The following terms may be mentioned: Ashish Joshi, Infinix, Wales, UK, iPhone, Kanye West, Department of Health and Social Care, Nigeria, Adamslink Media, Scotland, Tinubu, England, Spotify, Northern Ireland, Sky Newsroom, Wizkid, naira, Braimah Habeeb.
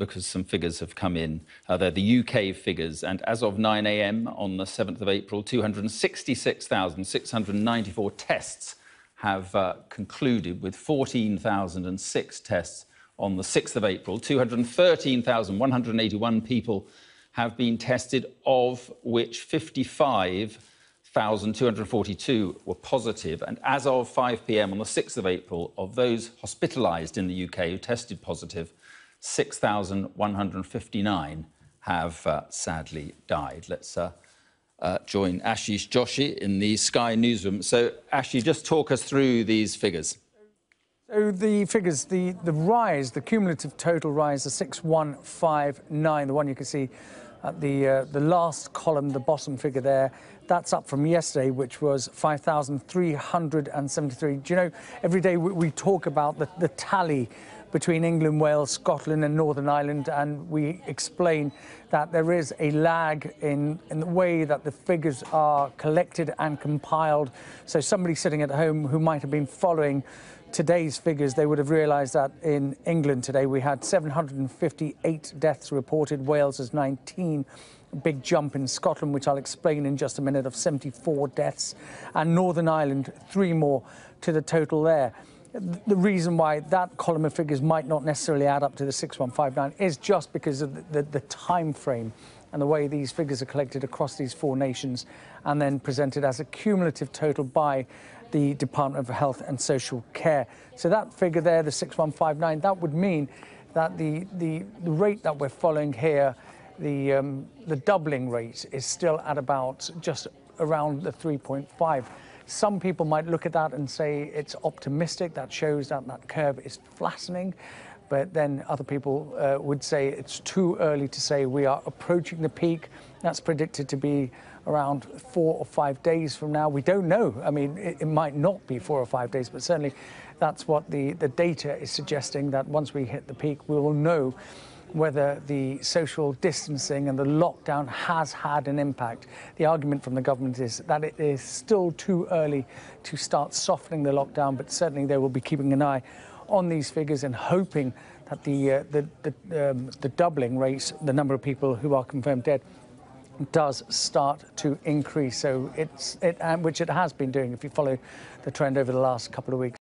because some figures have come in. They're the UK figures, and as of 9 a.m. on the 7th of April, 266,694 tests have concluded, with 14,006 tests on the 6th of April. 213,181 people have been tested, of which 55,242 were positive. And as of 5 p.m. on the 6th of April, of those hospitalised in the UK who tested positive, 6,159 have sadly died. Let's join Ashish Joshi in the Sky Newsroom. So, Ashish, just talk us through these figures. So the figures, the rise, the cumulative total rise is 6,159, the one you can see at the last column, the bottom figure there. That's up from yesterday, which was 5,373. Do you know, every day we talk about the tally between England, Wales, Scotland and Northern Ireland, and we explain that there is a lag in the way that the figures are collected and compiled. So somebody sitting at home who might have been following today's figures, they would have realised that in England today we had 758 deaths reported, Wales is 19, a big jump in Scotland, which I'll explain in just a minute, of 74 deaths, and Northern Ireland, 3 more to the total there. The reason why that column of figures might not necessarily add up to the 6,159 is just because of the time frame and the way these figures are collected across these 4 nations and then presented as a cumulative total by the Department of Health and Social Care. So that figure there, the 6,159, that would mean that the rate that we're following here, the doubling rate, is still at about just around the 3.5. Some people might look at that and say it's optimistic, that shows that that curve is flattening, but then other people would say it's too early to say we are approaching the peak. That's predicted to be around 4 or 5 days from now. We don't know. I mean, it might not be 4 or 5 days, but certainly that's what the data is suggesting, that once we hit the peak, we will know whether the social distancing and the lockdown has had an impact. The argument from the government is that it is still too early to start softening the lockdown, but certainly they will be keeping an eye on these figures and hoping that the doubling rate, the number of people who are confirmed dead, does start to increase. So which it has been doing if you follow the trend over the last couple of weeks.